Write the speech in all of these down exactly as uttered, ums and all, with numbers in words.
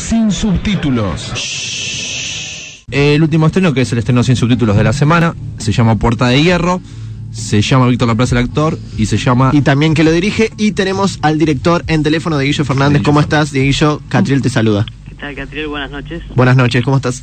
Sin Subtítulos. Shh. El último estreno, que es el estreno Sin Subtítulos de la semana, se llama Puerta de Hierro. Se llama Víctor Laplace el actor y se llama... Y también que lo dirige. Y tenemos al director en teléfono, Dieguillo Fernández. Dieguillo. ¿Cómo estás, Dieguillo? Catriel te saluda. ¿Qué tal, Catriel? Buenas noches. Buenas noches, ¿cómo estás?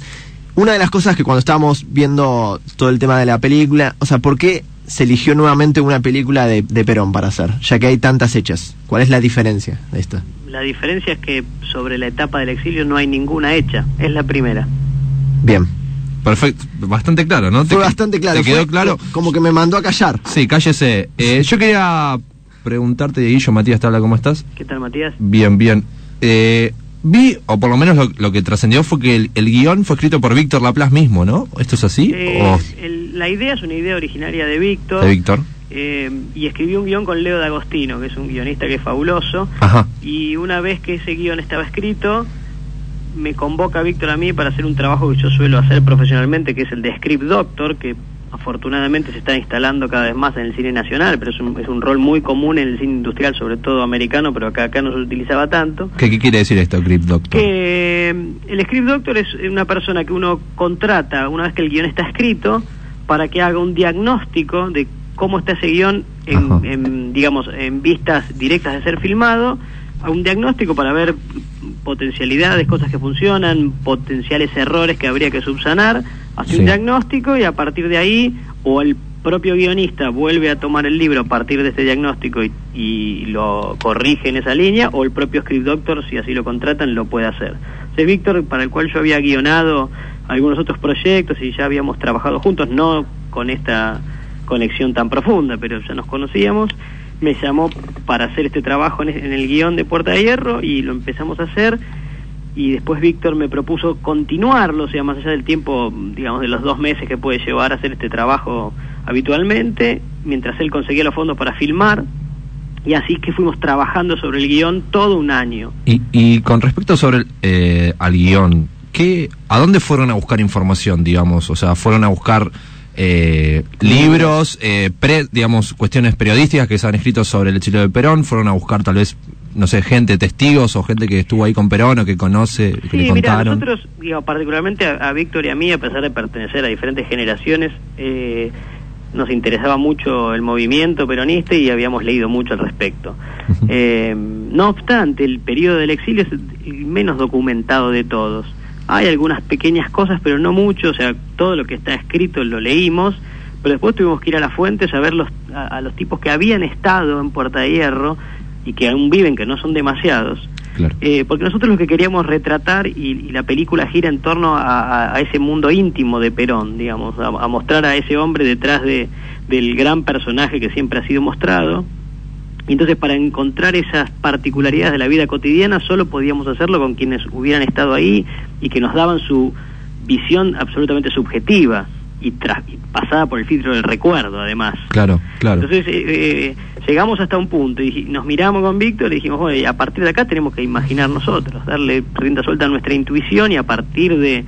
Una de las cosas que cuando estábamos viendo todo el tema de la película, o sea, ¿por qué se eligió nuevamente una película de, de Perón para hacer? Ya que hay tantas hechas. ¿Cuál es la diferencia de esta? La diferencia es que sobre la etapa del exilio no hay ninguna hecha. Es la primera. Bien. Perfecto, bastante claro, ¿no? Fue bastante claro. ¿Te quedó fue, claro? Como que me mandó a callar. Sí, cállese. Eh, yo quería preguntarte, Dieguillo, Matías Tabla, ¿cómo estás? ¿Qué tal, Matías? Bien, bien. Eh, vi, o por lo menos lo, lo que trascendió fue que el, el guión fue escrito por Víctor Laplace mismo, ¿no? ¿Esto es así? Eh, o... el, la idea es una idea originaria de Víctor. De Víctor. Eh, y escribió un guión con Leo D'Agostino, que es un guionista que es fabuloso. Ajá. Y una vez que ese guión estaba escrito... me convoca Víctor a mí para hacer un trabajo que yo suelo hacer profesionalmente, que es el de Script Doctor, que afortunadamente se está instalando cada vez más en el cine nacional, pero es un, es un rol muy común en el cine industrial, sobre todo americano, pero acá, acá no se utilizaba tanto. ¿Qué, qué quiere decir esto, Script Doctor? Que el Script Doctor es una persona que uno contrata una vez que el guión está escrito para que haga un diagnóstico de cómo está ese guión en, en, digamos, en vistas directas de ser filmado, a un diagnóstico para ver potencialidades, cosas que funcionan, potenciales errores que habría que subsanar, hace sí. un diagnóstico y a partir de ahí, o el propio guionista vuelve a tomar el libro a partir de ese diagnóstico y, y lo corrige en esa línea, o el propio Script Doctor, si así lo contratan, lo puede hacer. Ese Víctor, para el cual yo había guionado algunos otros proyectos y ya habíamos trabajado juntos, no con esta conexión tan profunda, pero ya nos conocíamos, me llamó para hacer este trabajo en el guión de Puerta de Hierro y lo empezamos a hacer, y después Víctor me propuso continuarlo, o sea, más allá del tiempo, digamos, de los dos meses que puede llevar a hacer este trabajo habitualmente, mientras él conseguía los fondos para filmar, y así es que fuimos trabajando sobre el guión todo un año. Y, y con respecto sobre el, eh, al guión, ¿qué, ¿a dónde fueron a buscar información, digamos? O sea, ¿fueron a buscar... Eh, libros, eh, pre, digamos, cuestiones periodísticas que se han escrito sobre el exilio de Perón? ¿Fueron a buscar tal vez, no sé, gente, testigos o gente que estuvo ahí con Perón o que conoce, que sí, le contaron? Mirá, nosotros, digo, particularmente a, a Víctor y a mí, a pesar de pertenecer a diferentes generaciones, eh, nos interesaba mucho el movimiento peronista y habíamos leído mucho al respecto. Uh-huh. eh, no obstante, el periodo del exilio es el menos documentado de todos. Hay algunas pequeñas cosas, pero no mucho, o sea, todo lo que está escrito lo leímos, pero después tuvimos que ir a las fuentes a ver los, a, a los tipos que habían estado en Puerta de Hierro y que aún viven, que no son demasiados. Claro. Eh, porque nosotros lo que queríamos retratar, y, y la película gira en torno a, a, a ese mundo íntimo de Perón, digamos, a, a mostrar a ese hombre detrás de, del gran personaje que siempre ha sido mostrado. Y entonces, para encontrar esas particularidades de la vida cotidiana, solo podíamos hacerlo con quienes hubieran estado ahí y que nos daban su visión absolutamente subjetiva y, tra y pasada por el filtro del recuerdo, además. Claro, claro. Entonces, eh, eh, llegamos hasta un punto y nos miramos con Víctor y dijimos, oye, a partir de acá tenemos que imaginar nosotros, darle rienda suelta a nuestra intuición y a partir de,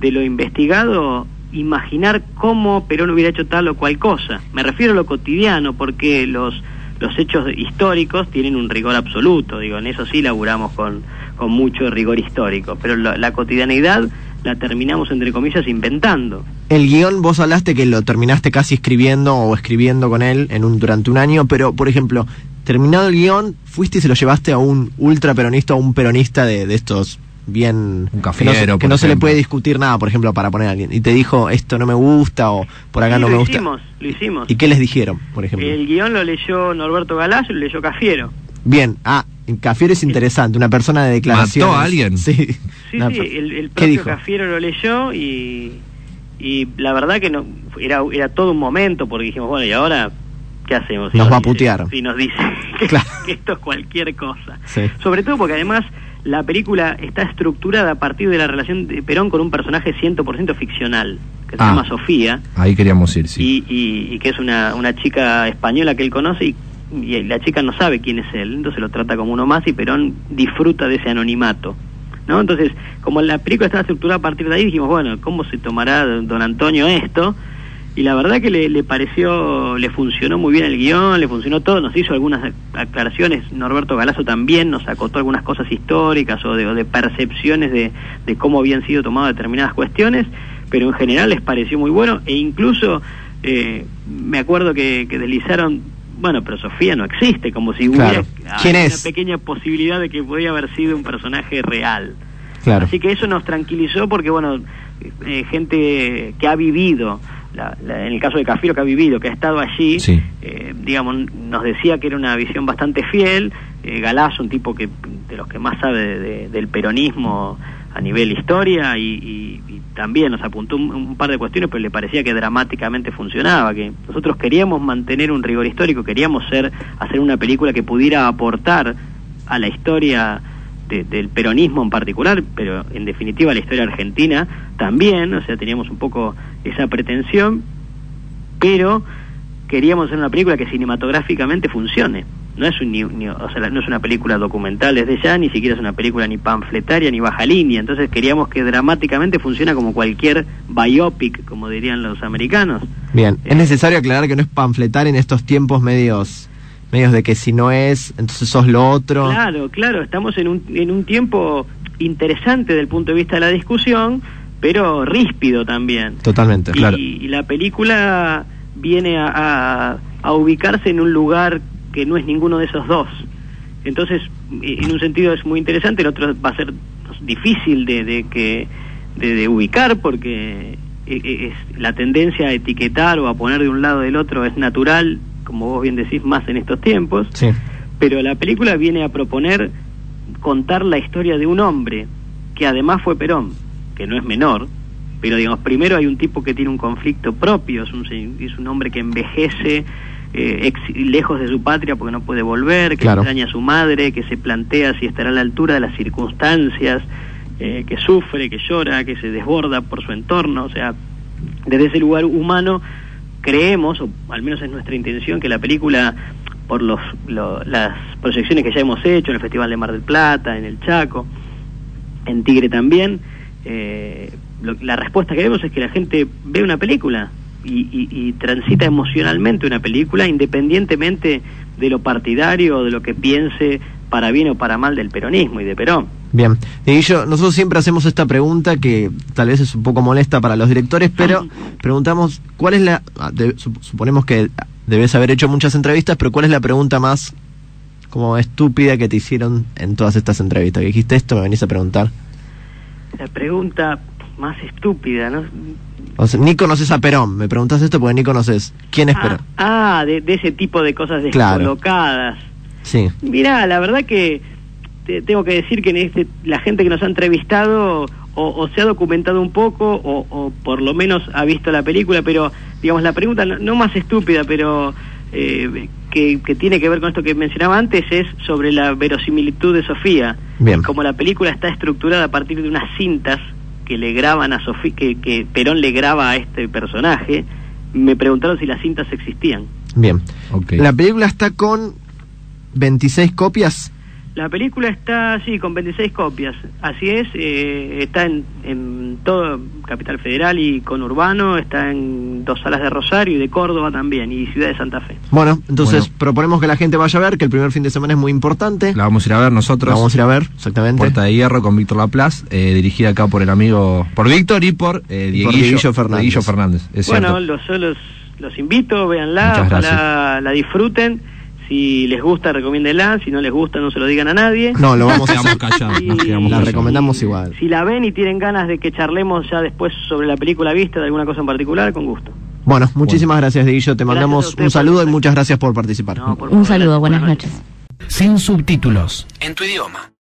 de lo investigado... imaginar cómo Perón hubiera hecho tal o cual cosa. Me refiero a lo cotidiano, porque los... los hechos históricos tienen un rigor absoluto, digo, en eso sí laburamos con, con mucho rigor histórico, pero la, la cotidianeidad la terminamos, entre comillas, inventando. El guión, vos hablaste que lo terminaste casi escribiendo o escribiendo con él en un, durante un año, pero, por ejemplo, terminado el guión, fuiste y se lo llevaste a un ultraperonista o un peronista de, de estos... bien, un Cafiero, que no se le puede discutir nada, por ejemplo, para poner a alguien, y te dijo esto no me gusta o por acá no me gusta. Lo hicimos, lo hicimos. ¿Y qué les dijeron, por ejemplo? El guión lo leyó Norberto Galasso y lo leyó Cafiero. Bien, ah, Cafiero es interesante, una persona de declaraciones. ¿Mató a alguien? Sí, sí, sí, el, el propio Cafiero lo leyó y, y la verdad que no, era, era todo un momento, porque dijimos, bueno, y ahora... ¿qué hacemos? Nos va a putear. Sí, nos dice que, claro, que esto es cualquier cosa. Sí. Sobre todo porque además la película está estructurada a partir de la relación de Perón con un personaje cien por ciento ficcional, que ah, se llama Sofía. Ahí queríamos ir, sí. Y, y, y que es una, una chica española que él conoce y, y la chica no sabe quién es él, entonces lo trata como uno más y Perón disfruta de ese anonimato, ¿no? Entonces, como la película está estructurada a partir de ahí, dijimos, bueno, ¿cómo se tomará don Antonio esto? y la verdad que le, le pareció, le funcionó muy bien el guión, le funcionó todo, nos hizo algunas aclaraciones, Norberto Galasso también nos acotó algunas cosas históricas o de, o de percepciones de, de cómo habían sido tomadas determinadas cuestiones, pero en general les pareció muy bueno, e incluso eh, me acuerdo que, que deslizaron, bueno, pero Sofía no existe, como si hubiera claro. una pequeña posibilidad de que podía haber sido un personaje real. Claro. Así que eso nos tranquilizó porque, bueno, eh, gente que ha vivido, la, la, en el caso de Cafiero, que ha vivido, que ha estado allí, sí. eh, digamos, nos decía que era una visión bastante fiel. Eh, Galasso, un tipo que de los que más sabe de, de, del peronismo a nivel historia, y, y, y también nos apuntó un, un par de cuestiones, pero le parecía que dramáticamente funcionaba, que nosotros queríamos mantener un rigor histórico, queríamos ser, hacer una película que pudiera aportar a la historia De, del peronismo en particular, pero en definitiva la historia argentina también, o sea, teníamos un poco esa pretensión, pero queríamos hacer una película que cinematográficamente funcione. No es un, ni, ni, o sea, no es una película documental desde ya, ni siquiera es una película ni panfletaria ni baja línea, entonces queríamos que dramáticamente funcione como cualquier biopic, como dirían los americanos. Bien, eh, es necesario aclarar que no es panfletar en estos tiempos medios... medios de que si no es, entonces sos lo otro. Claro, claro, estamos en un, en un tiempo interesante desde el punto de vista de la discusión, pero ríspido también. Totalmente, y, claro. Y la película viene a, a, a ubicarse en un lugar que no es ninguno de esos dos. Entonces, en un sentido es muy interesante, el otro va a ser difícil de, de, que, de, de ubicar porque es, es, la tendencia a etiquetar o a poner de un lado del otro es natural, como vos bien decís, más en estos tiempos, sí. Pero la película viene a proponer contar la historia de un hombre que además fue Perón, que no es menor, pero digamos, primero hay un tipo que tiene un conflicto propio, es un, es un hombre que envejece eh, ex, lejos de su patria porque no puede volver, que claro. extraña a su madre, que se plantea si estará a la altura de las circunstancias, eh, que sufre, que llora, que se desborda por su entorno, o sea, desde ese lugar humano creemos, o al menos es nuestra intención, que la película, por los, lo, las proyecciones que ya hemos hecho en el Festival de Mar del Plata, en el Chaco, en Tigre también, eh, lo, la respuesta que vemos es que la gente ve una película y, y, y transita emocionalmente una película, independientemente de lo partidario, de lo que piense para bien o para mal del peronismo y de Perón. Bien, Dieguillo, nosotros siempre hacemos esta pregunta que tal vez es un poco molesta para los directores, pero preguntamos, ¿cuál es la, de, suponemos que debes haber hecho muchas entrevistas, pero cuál es la pregunta más como estúpida que te hicieron en todas estas entrevistas? ¿Que dijiste esto? ¿Me venís a preguntar? La pregunta más estúpida, ¿no? O sea, ni conoces a Perón, me preguntás esto porque ni conoces. ¿Quién es ah, Perón? Ah, de, de ese tipo de cosas descolocadas. Claro. Sí. Mirá, la verdad que... tengo que decir que en este, la gente que nos ha entrevistado o, o se ha documentado un poco o, o por lo menos ha visto la película, pero digamos la pregunta no, no más estúpida, pero eh, que, que tiene que ver con esto que mencionaba antes, es sobre la verosimilitud de Sofía. Bien. Como la película está estructurada a partir de unas cintas que le graban a Sofía, que, que Perón le graba a este personaje, me preguntaron si las cintas existían. Bien, okay. La película está con veintiséis copias. La película está, sí, con veintiséis copias, así es, eh, está en, en todo Capital Federal y conurbano, está en dos salas de Rosario y de Córdoba también, y Ciudad de Santa Fe. Bueno, entonces bueno. proponemos que la gente vaya a ver, que el primer fin de semana es muy importante. La vamos a ir a ver nosotros. La vamos a ir a ver, exactamente. Puerta de Hierro con Víctor Laplace, eh, dirigida acá por el amigo, por Víctor y por, eh, Dieguillo, por Dieguillo Fernández. Dieguillo Fernández es bueno, los, los, los invito, véanla, ojalá la disfruten. Si les gusta, recomiéndela. Si no les gusta, no se lo digan a nadie. No, lo vamos a quedamos callados. Nos quedamos la callados. Recomendamos si, igual. Si la ven y tienen ganas de que charlemos ya después sobre la película vista, de alguna cosa en particular, con gusto. Bueno, muchísimas bueno. gracias, Dieguillo. Te mandamos usted, un saludo y muchas gracias por participar. No, por un favor, saludo, buenas, buenas noches. Sin subtítulos. En tu idioma.